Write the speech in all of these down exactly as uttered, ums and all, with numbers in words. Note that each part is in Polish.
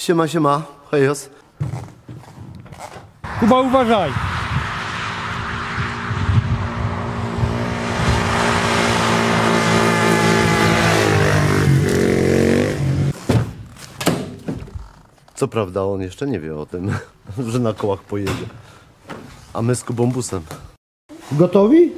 Siema, siema, hejos. Kuba, uważaj! Co prawda on jeszcze nie wie o tym, że na kołach pojedzie. A my z Kubą busem. Gotowi?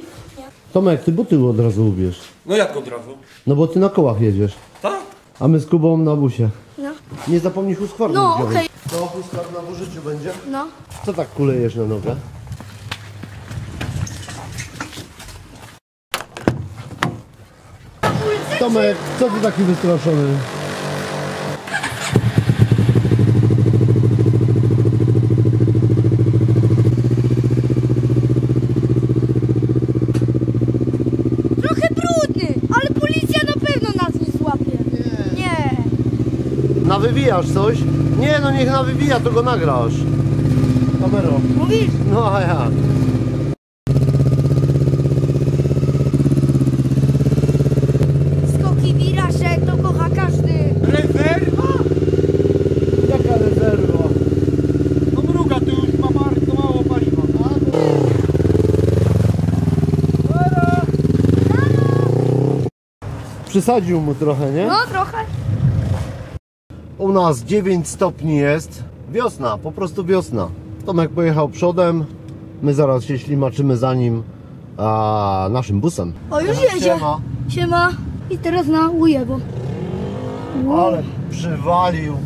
Tomek, ty buty od razu ubierz. No jak od razu? No bo ty na kołach jedziesz. Tak? A my z Kubą na busie. No. Nie zapomnisz Husqvarny. No okej. Okay. To Husqvarna w użyciu będzie? No. Co tak kulejesz na nogę? Tomek, co ty taki wystraszony? Nawywijasz coś? Nie, no niech nawywija, to go nagrasz. Kamerą. Mówisz? No a jak? Skoki, wirażek, to kocha każdy. Rezerwa? Jaka rezerwa? No druga, tu już ma bardzo mało paliwa. A to... Halo. Halo. Przysadził mu trochę, nie? No trochę. U nas dziewięć stopni jest. Wiosna, po prostu wiosna. Tomek pojechał przodem. My zaraz się ślimaczymy za nim a, naszym busem. O, już jedzie. Siema. Siema. I teraz na ujebo. Ale przywalił.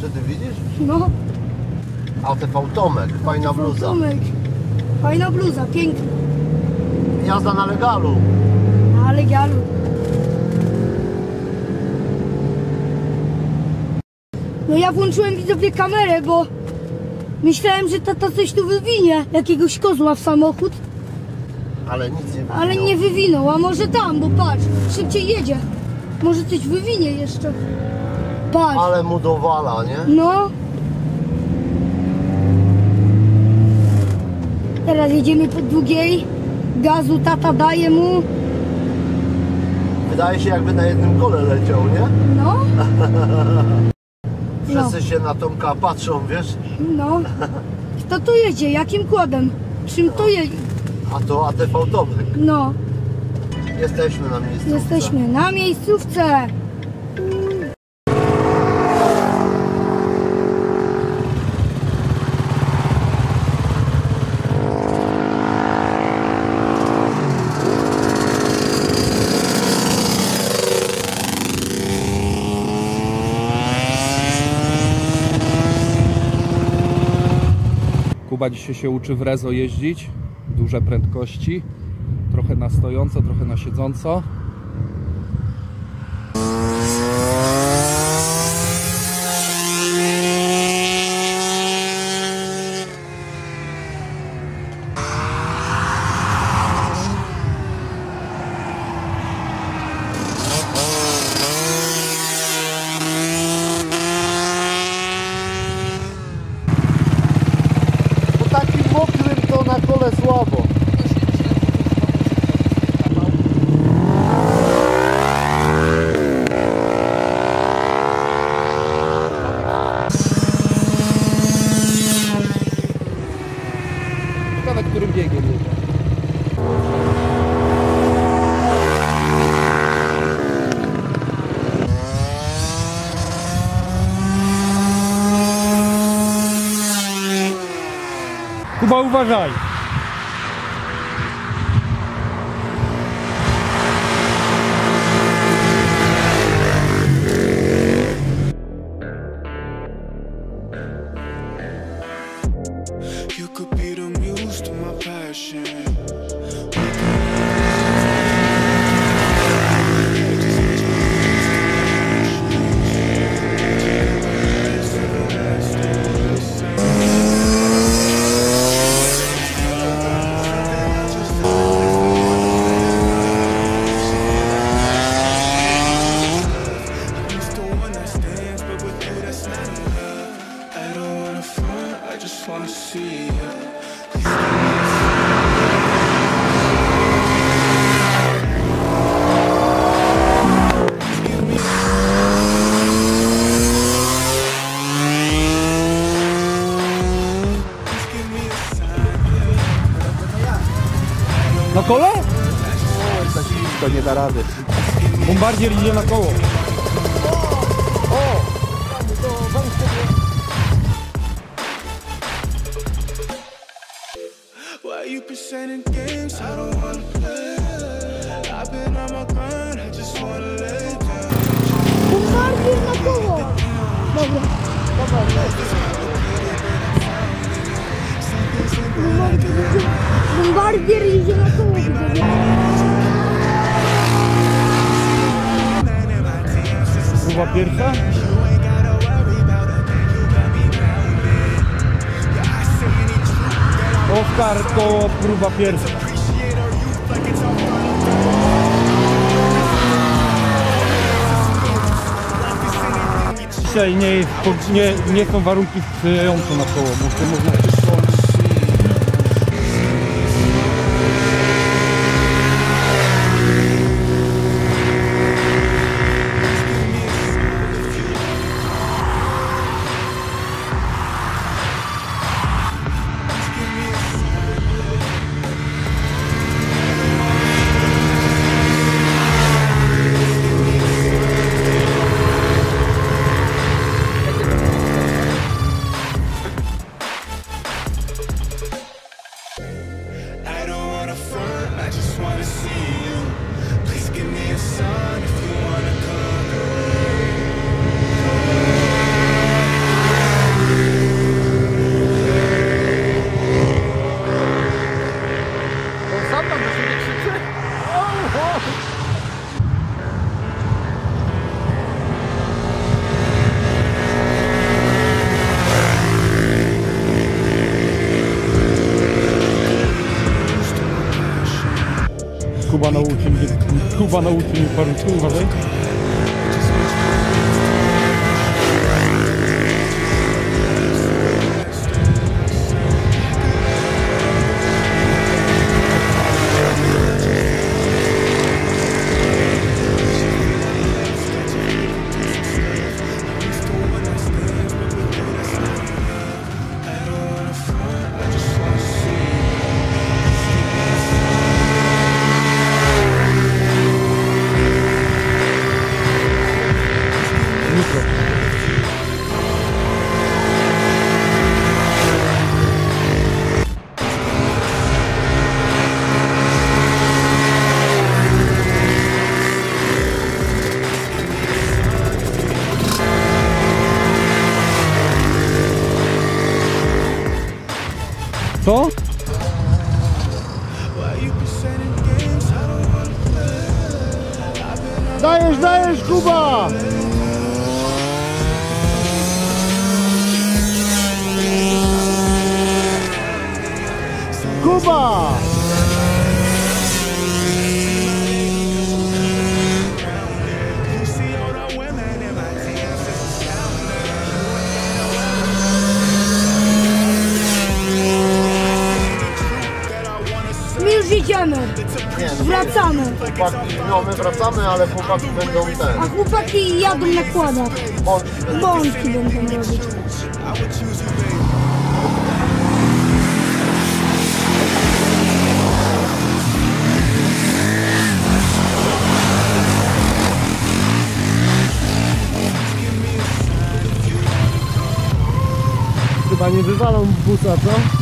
Czy ty widzisz? No. A T V Tomek, fajna A T V bluza. Tomek. Fajna bluza, piękna. Jazda na Legalu. Na Legalu. No ja włączyłem widzowie kamerę, bo myślałem, że tata coś tu wywinie, jakiegoś kozła w samochód. Ale nic nie wywinął. Ale nie wywinął, a może tam, bo patrz, szybciej jedzie. Może coś wywinie jeszcze. Patrz. Ale mu dowala, nie? No. Teraz jedziemy po drugiej, gazu tata daje mu. Wydaje się jakby na jednym kole leciał, nie? No. Wszyscy no. się na Tomka patrzą, wiesz? No. Kto tu jedzie? Jakim kładem? Czym no. tu jedzie? A to A T V Tomek. No. Jesteśmy na miejscówce. Jesteśmy na miejscówce. Kuba dzisiaj się uczy w Rezo jeździć, duże prędkości, trochę na stojąco, trochę na siedząco. Kuba, uważaj! Na kole? O, tak to nie da rady. Bombardier idzie na koło. O! Bombardier na koło! Dobra, dobra. Bombardier idzie na koło. Próba pierwsza? Oskar, koło próba pierwsza. Dzisiaj nie, nie, nie są warunki sprzyjające na koło, bo można. Kuba nauczy mnie, Kuba nauczy mnie paru słów, uważaj. Co? Dajesz, dajesz, Kuba! Kuba! Idziemy, wracamy. Chłopaki, no my wracamy, ale chłopaki będą ten. A chłopaki jadą na kładach. Bądźki będą robić. Chyba nie wywalą busa, co?